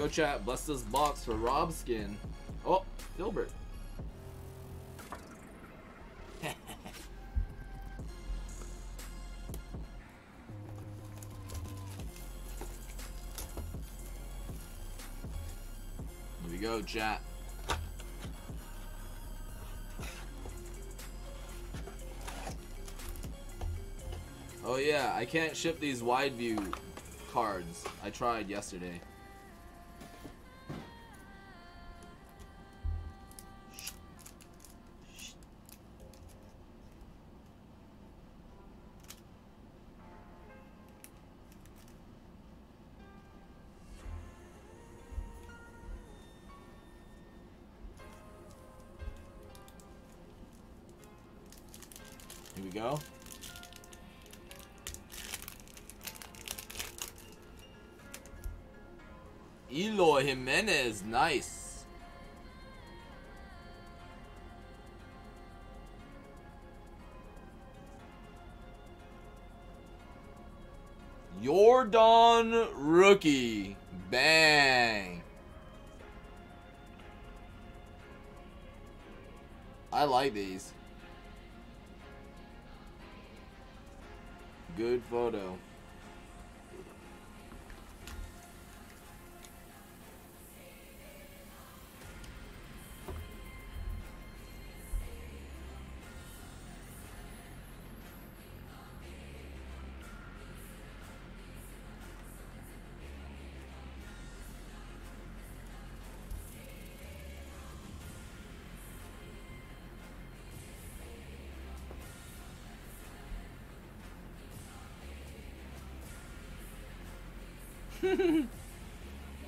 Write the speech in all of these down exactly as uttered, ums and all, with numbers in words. Go chat. Bless this box for Rob Skin. Oh, Filbert. Here we go, chat. Oh yeah, I can't ship these wide view cards. I tried yesterday. Here we go. Eloy Jimenez, nice. Jordan rookie, bang. I like these. Good photo.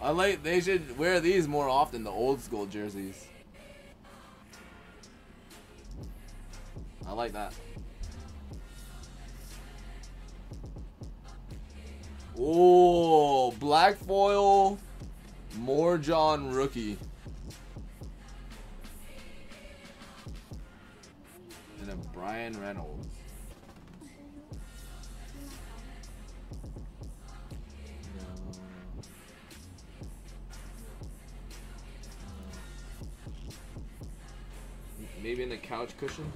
I like, they should wear these more often, the old school jerseys. I like that. Oh, black foil Morejon rookie. And a Brian Reynolds. Maybe in the couch cushion.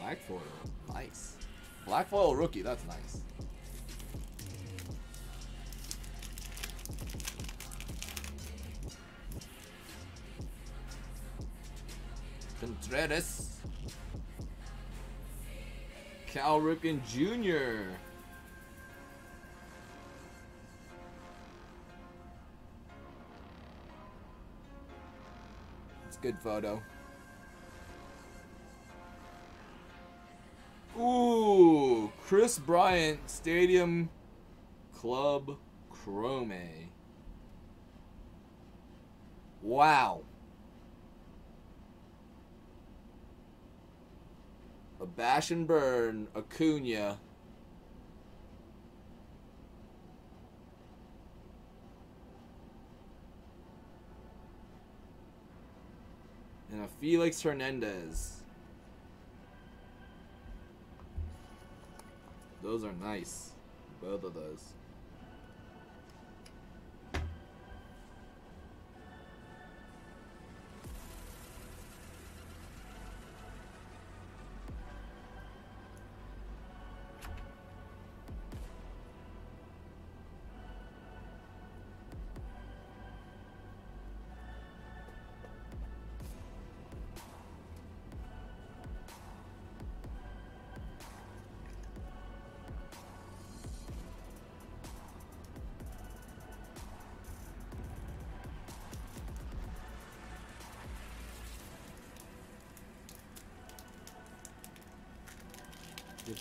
Black foil, nice. Black foil rookie, that's nice. Contreras. Cal Ripken Junior It's a good photo. Ooh, Kris Bryant Stadium Club Chrome. Wow. A bash and burn, Acuna. And a Felix Hernandez. Those are nice. Both of those.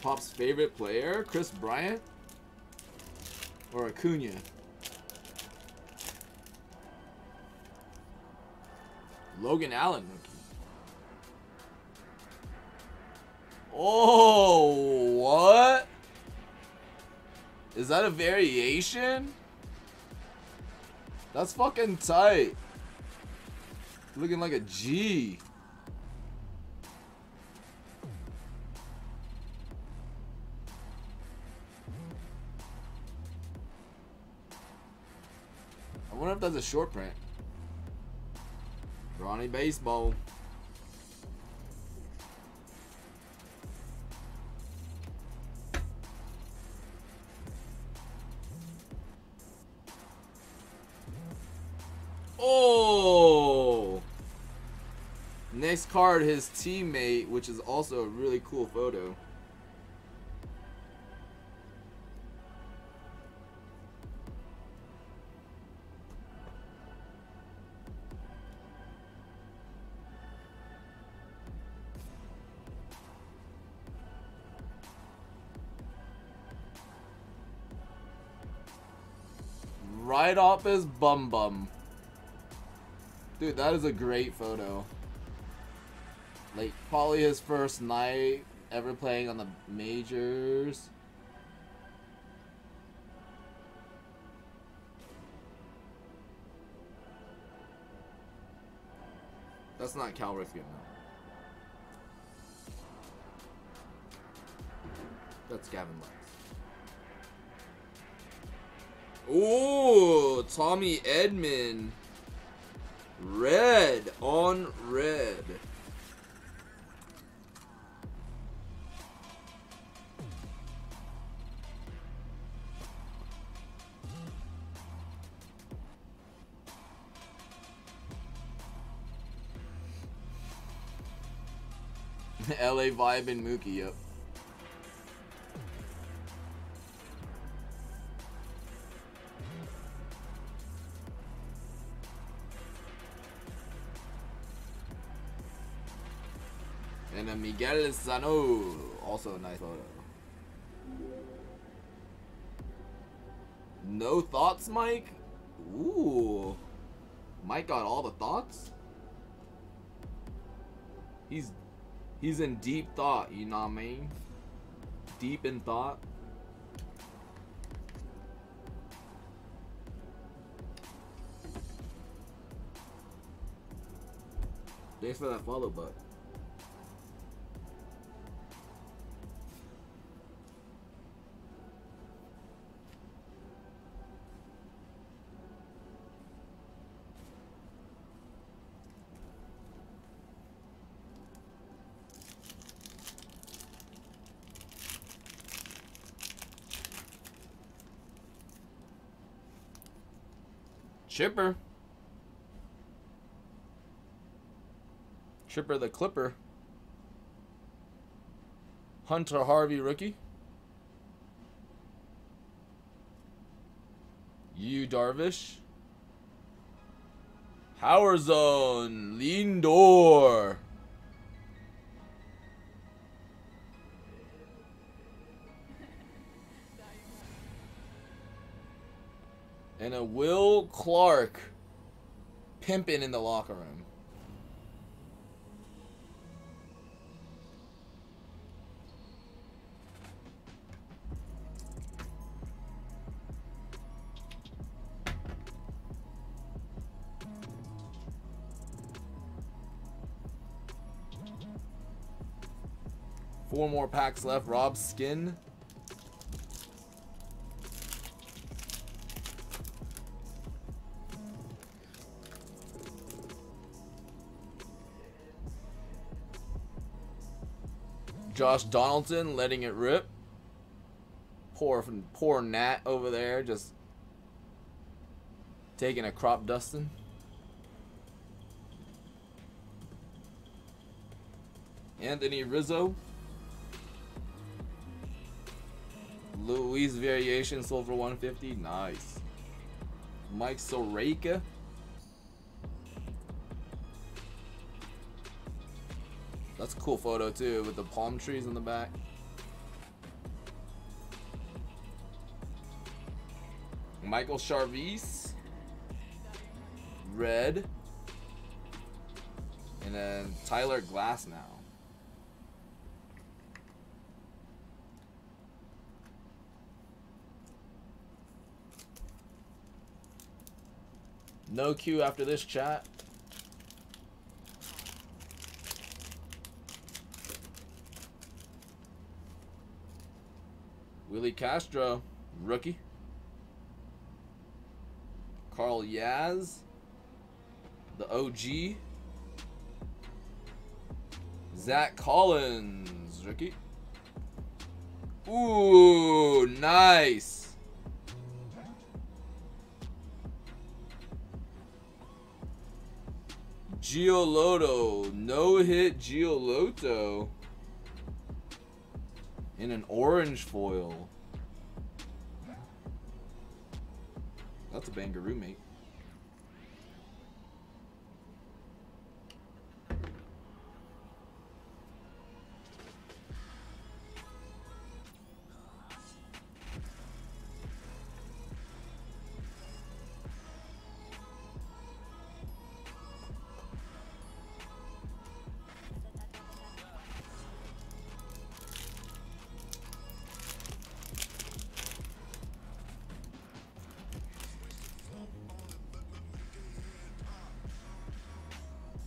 Pop's favorite player, Kris Bryant or Acuna? Logan Allen. Oh, what? Is that a variation? That's fucking tight. Looking like a G. I wonder if that's a short print. Ronnie Baseball. Oh! Next card, his teammate, which is also a really cool photo. Right off his bum bum. Dude, that is a great photo. Like, probably his first night ever playing on the majors. That's not Cal Ripken. That's Gavin Black. Ooh, Tommy Edman. Red on red. L A Vibe and Mookie, yep. And Miguel Sano, also a nice photo. No thoughts, Mike? Ooh. Mike got all the thoughts? He's he's in deep thought, you know what I mean? Deep in thought. Thanks for that follow, bud. Chipper. Chipper the Clipper. Hunter Harvey rookie. Yu Darvish. Hauerzone. Lindor. And a Will Clark pimping in the locker room. Four more packs left. Rob Skin. Josh Donaldson letting it rip. Poor, poor Nat over there just taking a crop dusting. Anthony Rizzo. Luis Variation sold for one fifty. Nice. Mike Soroka. That's a cool photo too, with the palm trees in the back. Michael Charvis, red, and then Tyler Glass now. No cue after this chat. Willie Castro, rookie. Carl Yaz, the O G. Zach Collins, rookie. Ooh, nice. Giolotto, no-hit Giolotto in an orange foil. That's a bangaroo, mate.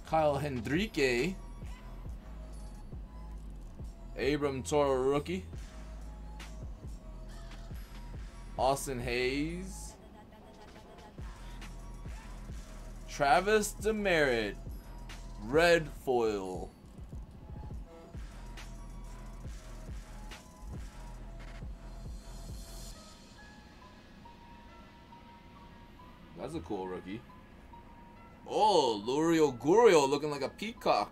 Kyle Hendricks, Abram Toro rookie, Austin Hayes, Travis DeMerritt, red foil, that's a cool rookie. Oh, Luriel Gourriel looking like a peacock.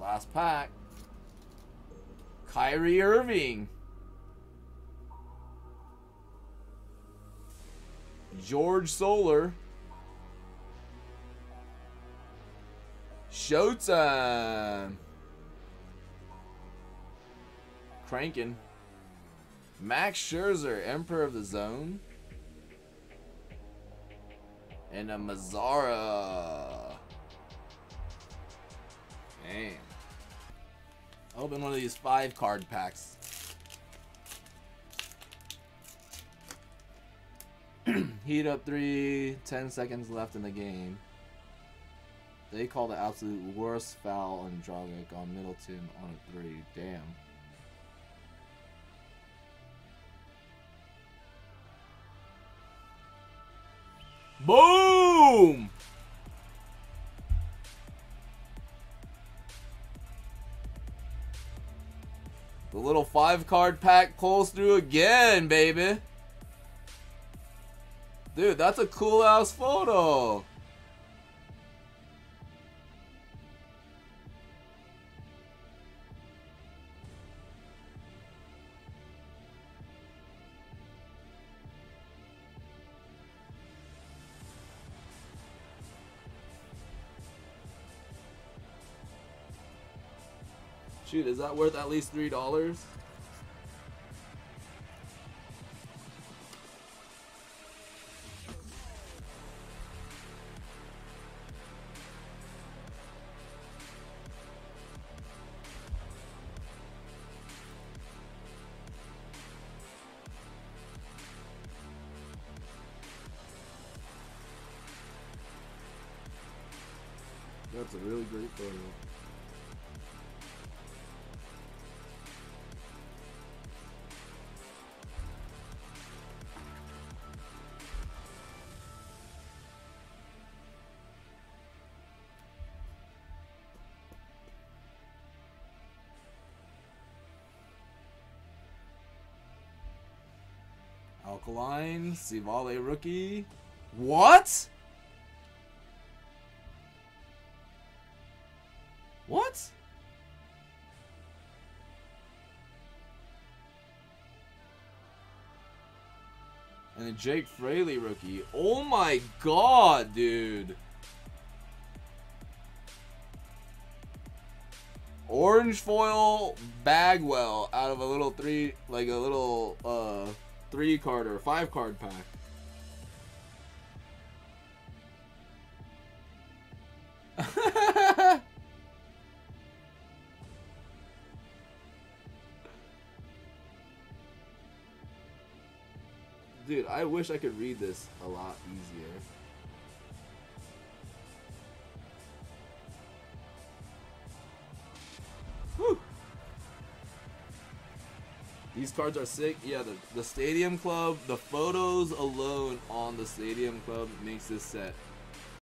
Last pack. Kyrie Irving. George Soler. Showtime. Crankin'. Max Scherzer, Emperor of the Zone. And a Mazzara. Damn. Open one of these five card packs. Heat up three, ten seconds left in the game. They call the absolute worst foul on Dragic on Middleton on a three. Damn. Boom! The little five card pack pulls through again, baby. Dude, that's a cool ass photo. Dude, is that worth at least three dollars? That's a really great photo. Alkaline, Civale rookie. What? What? And a Jake Fraley rookie. Oh my god, dude. Orange foil Bagwell out of a little three, like a little uh, three card or five card pack. Dude, I wish I could read this a lot easier. Whew. These cards are sick. Yeah, the, the Stadium Club, the photos alone on the Stadium Club makes this set